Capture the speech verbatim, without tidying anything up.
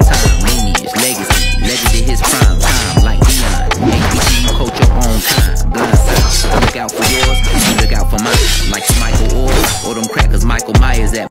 Time, meanie, it's legacy, legacy his prime.